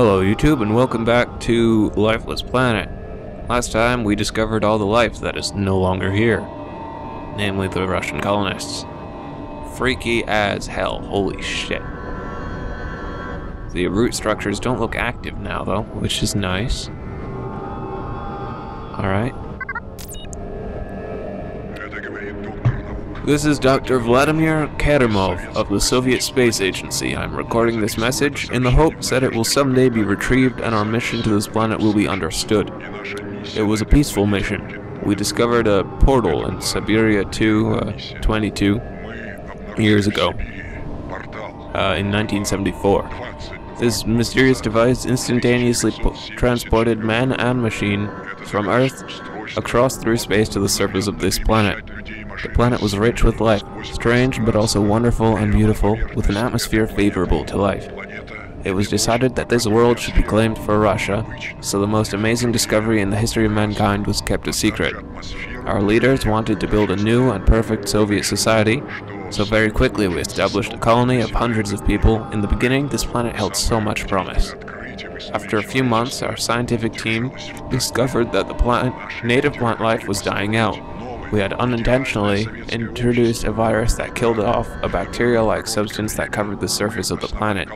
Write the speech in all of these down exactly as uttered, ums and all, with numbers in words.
Hello YouTube and welcome back to Lifeless Planet. Last time we discovered all the life that is no longer here, namely the Russian colonists. Freaky as hell, holy shit. The root structures don't look active now though, which is nice. Alright. This is Doctor Vladimir Kadermov of the Soviet Space Agency. I'm recording this message in the hopes that it will someday be retrieved and our mission to this planet will be understood. It was a peaceful mission. We discovered a portal in Siberia two, uh, twenty-two years ago, uh, in nineteen seventy-four. This mysterious device instantaneously po transported man and machine from Earth across through space to the surface of this planet. The planet was rich with life, strange but also wonderful and beautiful, with an atmosphere favorable to life. It was decided that this world should be claimed for Russia, so the most amazing discovery in the history of mankind was kept a secret. Our leaders wanted to build a new and perfect Soviet society, so very quickly we established a colony of hundreds of people. In the beginning, this planet held so much promise. After a few months, our scientific team discovered that the plant, native plant life was dying out. We had unintentionally introduced a virus that killed off a bacteria-like substance that covered the surface of the planet.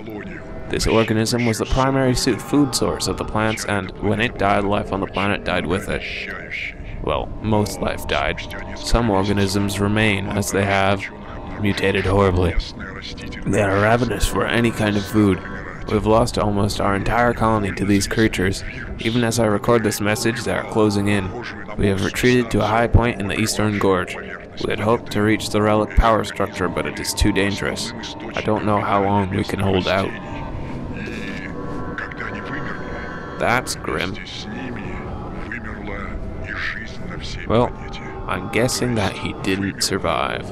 This organism was the primary food source of the plants, and when it died, life on the planet died with it. Well, most life died. Some organisms remain, as they have mutated horribly. They are ravenous for any kind of food. We've lost almost our entire colony to these creatures. Even as I record this message, they are closing in. We have retreated to a high point in the Eastern Gorge. We had hoped to reach the relic power structure, but it is too dangerous. I don't know how long we can hold out. That's grim. Well, I'm guessing that he didn't survive.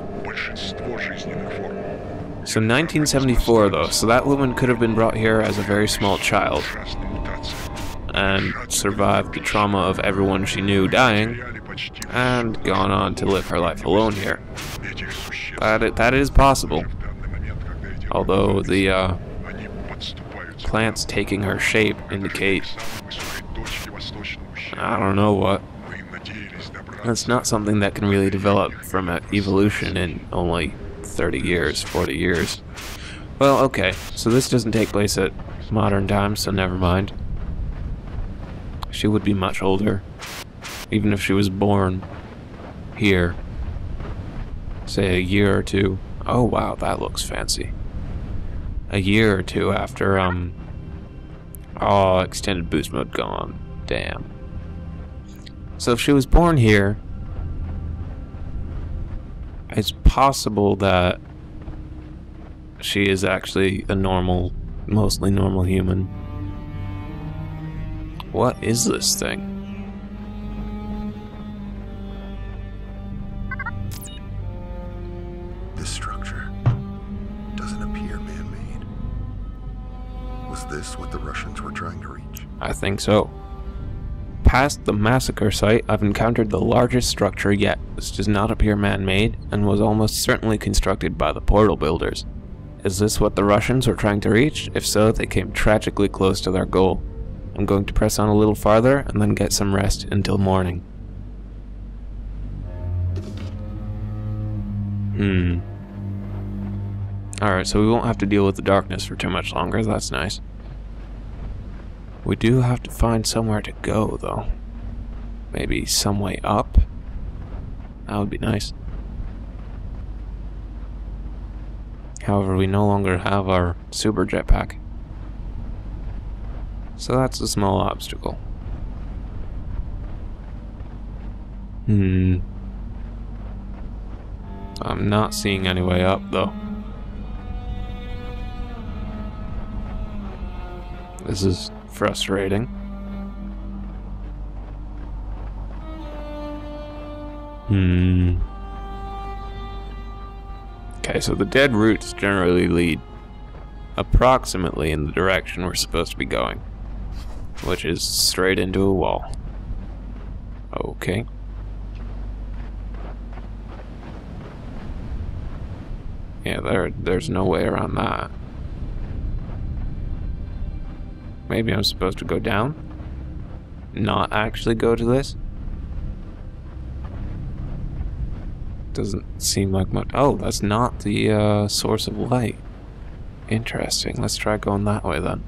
So nineteen seventy-four though, so that woman could have been brought here as a very small child and survived the trauma of everyone she knew dying and gone on to live her life alone here. That, that is possible. Although the uh, plants taking her shape indicate, I don't know what. That's not something that can really develop from evolution in only thirty years, forty years. Well, okay, so this doesn't take place at modern times, so never mind. She would be much older, even if she was born here, say a year or two. Oh wow, that looks fancy. A year or two after, um, oh, extended boost mode gone, damn. So if she was born here, it's possible that she is actually a normal, mostly normal human. What is this thing? This structure doesn't appear man-made. Was this what the Russians were trying to reach? I think so. Past the massacre site, I've encountered the largest structure yet. This does not appear man-made, and was almost certainly constructed by the portal builders. Is this what the Russians were trying to reach? If so, they came tragically close to their goal. I'm going to press on a little farther, and then get some rest until morning. Hmm. Alright, so we won't have to deal with the darkness for too much longer, that's nice. We do have to find somewhere to go, though. Maybe some way up? That would be nice. However, we no longer have our super jetpack. So that's a small obstacle. Hmm. I'm not seeing any way up, though. This is frustrating. Hmm. Okay, so the dead roots generally lead approximately in the direction we're supposed to be going, which is straight into a wall. Okay. Yeah, there, there's no way around that. Maybe I'm supposed to go down? Not actually go to this? Doesn't seem like much. Oh, that's not the uh, source of light. Interesting. Let's try going that way then.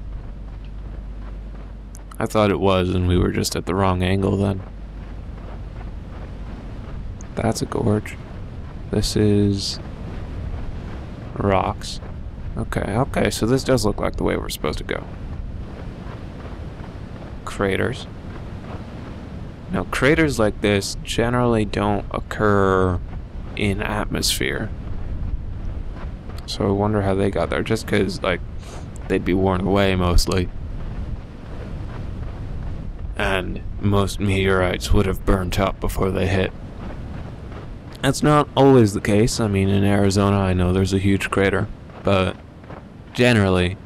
I thought it was, and we were just at the wrong angle then. That's a gorge. This is rocks. Okay, okay, so this does look like the way we're supposed to go. Craters. Now, craters like this generally don't occur in atmosphere. So I wonder how they got there, just because, like, they'd be worn away mostly. And most meteorites would have burnt up before they hit. That's not always the case. I mean, in Arizona, I know there's a huge crater, but generally,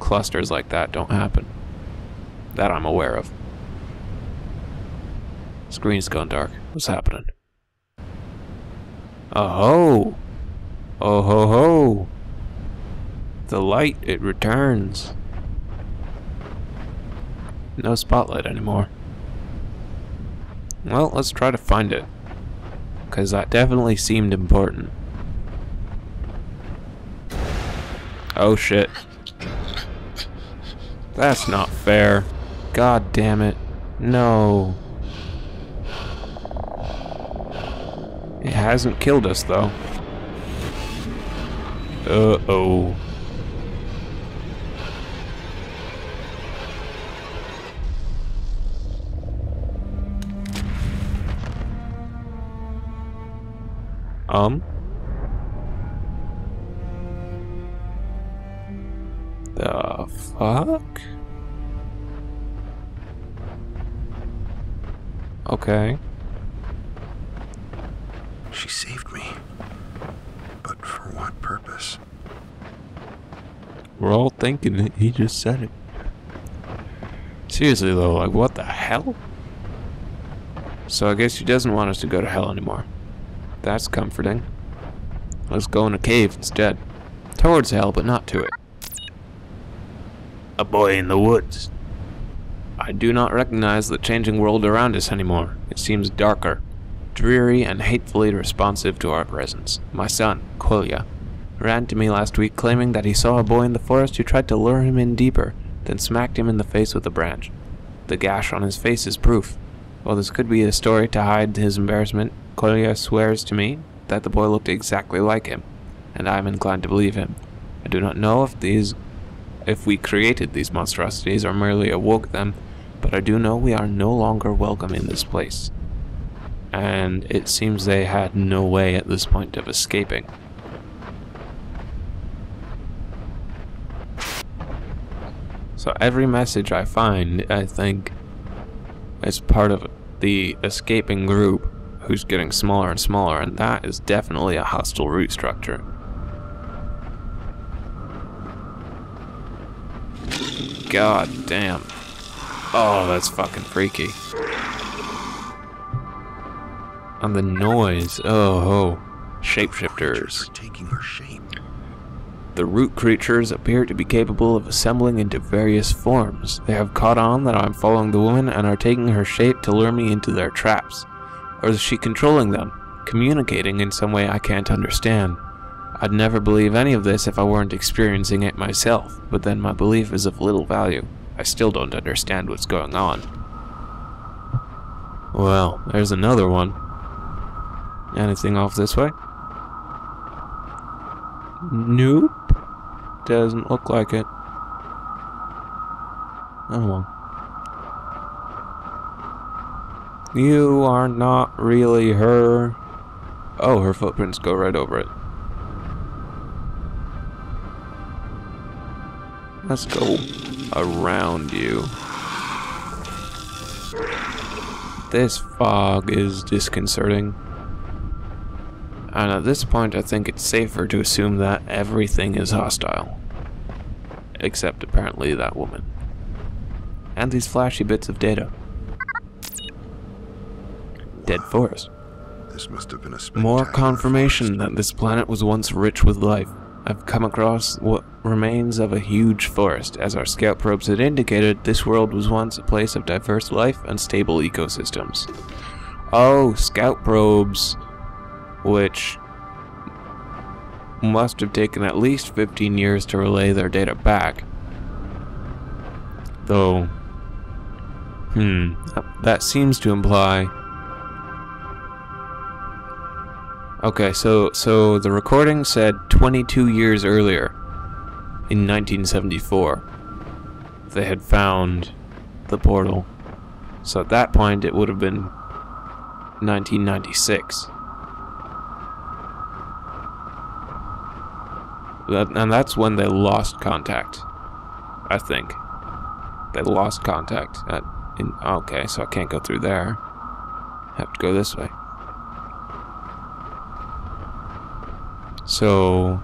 clusters like that don't happen. That I'm aware of. Screen's gone dark. What's happening? Oh-ho! Oh-ho-ho! The light, it returns. No spotlight anymore. Well, let's try to find it. Because that definitely seemed important. Oh shit. That's not fair. God damn it. No. It hasn't killed us though. Uh-oh. Um. The fuck? Okay. She saved me. But for what purpose? We're all thinking it. He just said it. Seriously though, like what the hell? So I guess she doesn't want us to go to hell anymore. That's comforting. Let's go in a cave instead. Towards hell, but not to it. A boy in the woods. I do not recognize the changing world around us anymore. It seems darker, dreary, and hatefully responsive to our presence. My son, Quilia, ran to me last week claiming that he saw a boy in the forest who tried to lure him in deeper, then smacked him in the face with a branch. The gash on his face is proof. While this could be a story to hide his embarrassment, Coria swears to me that the boy looked exactly like him, and I am inclined to believe him. I do not know if these, if we created these monstrosities or merely awoke them, but I do know we are no longer welcome in this place. And it seems they had no way at this point of escaping. So every message I find, I think, is part of the escaping group. Who's getting smaller and smaller, and that is definitely a hostile root structure. God damn. Oh, that's fucking freaky. And the noise. Oh, oh. Shapeshifters. The root creatures appear to be capable of assembling into various forms. They have caught on that I'm following the woman and are taking her shape to lure me into their traps. Or is she controlling them, communicating in some way I can't understand? I'd never believe any of this if I weren't experiencing it myself, but then my belief is of little value. I still don't understand what's going on. Well, there's another one. Anything off this way? Nope. Doesn't look like it. Oh well. You are not really her. Oh, her footprints go right over it. Let's go around you. This fog is disconcerting. And at this point, I think it's safer to assume that everything is hostile. Except apparently that woman. And these flashy bits of data. Dead forest. This must have been a spectacular forest. More confirmation that this planet was once rich with life. I've come across what remains of a huge forest. As our scout probes had indicated, this world was once a place of diverse life and stable ecosystems. Oh, scout probes, which must have taken at least fifteen years to relay their data back. Though, hmm, that seems to imply... Okay, so so the recording said twenty-two years earlier, in nineteen seventy-four, they had found the portal. So at that point, it would have been nineteen ninety-six. That, and that's when they lost contact, I think. They lost contact. At, in, okay, so I can't go through there. I have to go this way. So,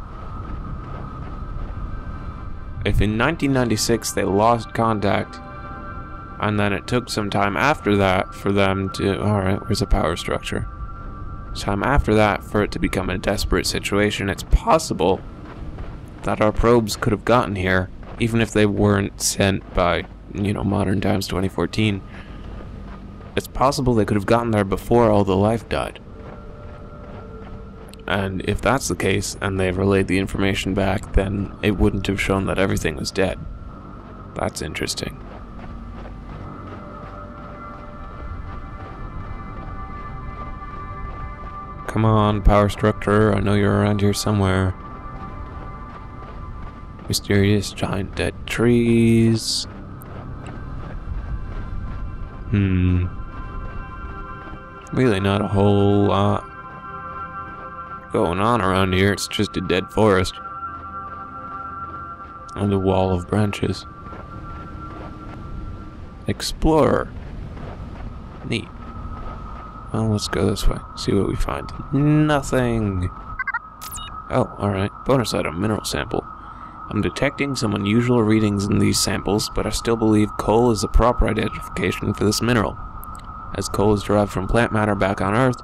if in nineteen ninety-six they lost contact, and then it took some time after that for them to... Alright, where's the power structure? Time after that for it to become a desperate situation. It's possible that our probes could have gotten here, even if they weren't sent by, you know, modern times twenty fourteen. It's possible they could have gotten there before all the life died. And if that's the case, and they've relayed the information back, then it wouldn't have shown that everything was dead. That's interesting. Come on, power structure, I know you're around here somewhere. Mysterious giant dead trees. Hmm. Really not a whole lot going on around here. It's just a dead forest and a wall of branches. Explorer. Neat. Well, let's go this way, see what we find. Nothing. Oh, alright. Bonus item, mineral sample. I'm detecting some unusual readings in these samples, but I still believe coal is the proper identification for this mineral. As coal is derived from plant matter back on Earth,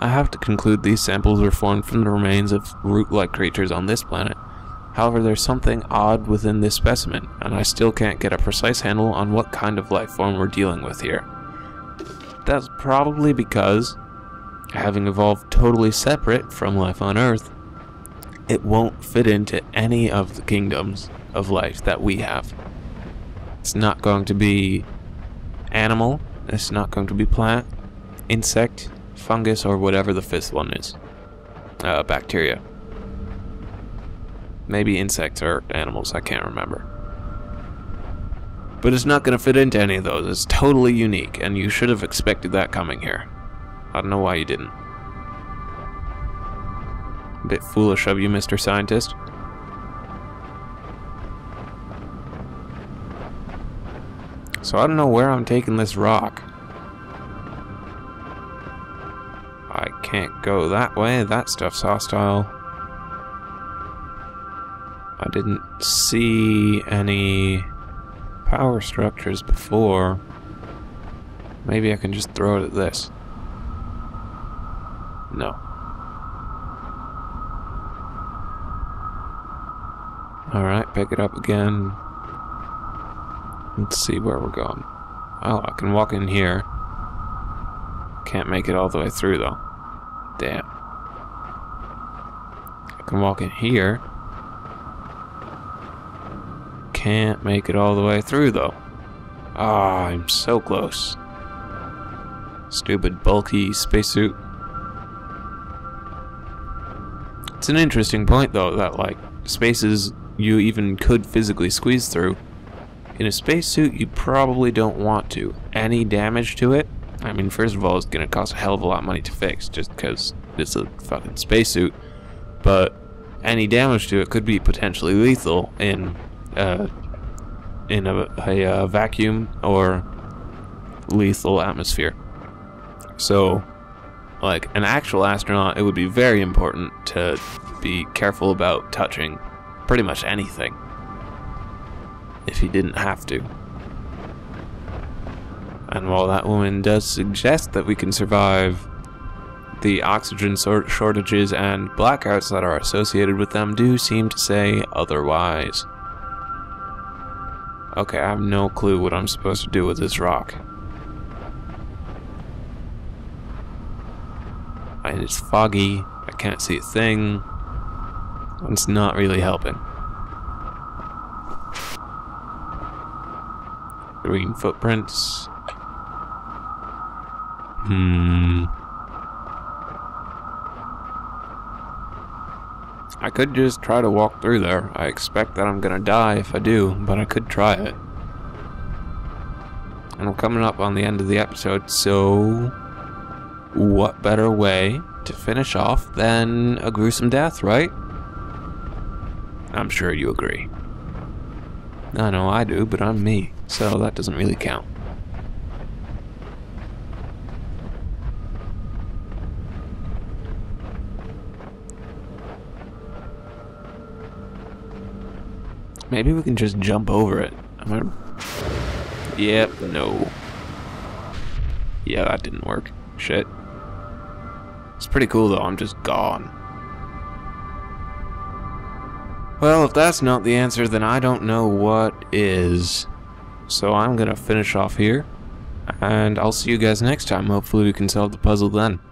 I have to conclude these samples were formed from the remains of root-like creatures on this planet. However, there's something odd within this specimen, and I still can't get a precise handle on what kind of life form we're dealing with here. That's probably because, having evolved totally separate from life on Earth, it won't fit into any of the kingdoms of life that we have. It's not going to be animal, it's not going to be plant, insect, fungus, or whatever the fifth one is. Uh, bacteria. Maybe insects or animals, I can't remember. But it's not going to fit into any of those. It's totally unique, and you should have expected that coming here. I don't know why you didn't. Bit foolish of you, Mister Scientist. So I don't know where I'm taking this rock. I can't go that way. That stuff's hostile. I didn't see any power structures before. Maybe I can just throw it at this. No. Alright, pick it up again. Let's see where we're going. Oh, I can walk in here. Can't make it all the way through, though. Damn. I can walk in here. Can't make it all the way through, though. Ah, I'm so close. Stupid, bulky spacesuit. It's an interesting point, though, that, like, spaces you even could physically squeeze through. In a spacesuit, you probably don't want to. Any damage to it? I mean, first of all, it's going to cost a hell of a lot of money to fix, just because it's a fucking spacesuit. But any damage to it could be potentially lethal in uh, in a, a, a vacuum or lethal atmosphere. So, like an actual astronaut, it would be very important to be careful about touching pretty much anything if he didn't have to. And while that woman does suggest that we can survive, the oxygen shortages and blackouts that are associated with them do seem to say otherwise. Okay, I have no clue what I'm supposed to do with this rock. And it's foggy, I can't see a thing. It's not really helping. Green footprints. Hmm. I could just try to walk through there. I expect that I'm gonna die if I do, but I could try it. And I'm coming up on the end of the episode, so what better way to finish off than a gruesome death, right? I'm sure you agree. I know I do, but I'm me, so that doesn't really count. Maybe we can just jump over it. I'm gonna... Yep, no. Yeah, that didn't work. Shit. It's pretty cool though, I'm just gone. Well, if that's not the answer, then I don't know what is. So I'm gonna finish off here, and I'll see you guys next time. Hopefully we can solve the puzzle then.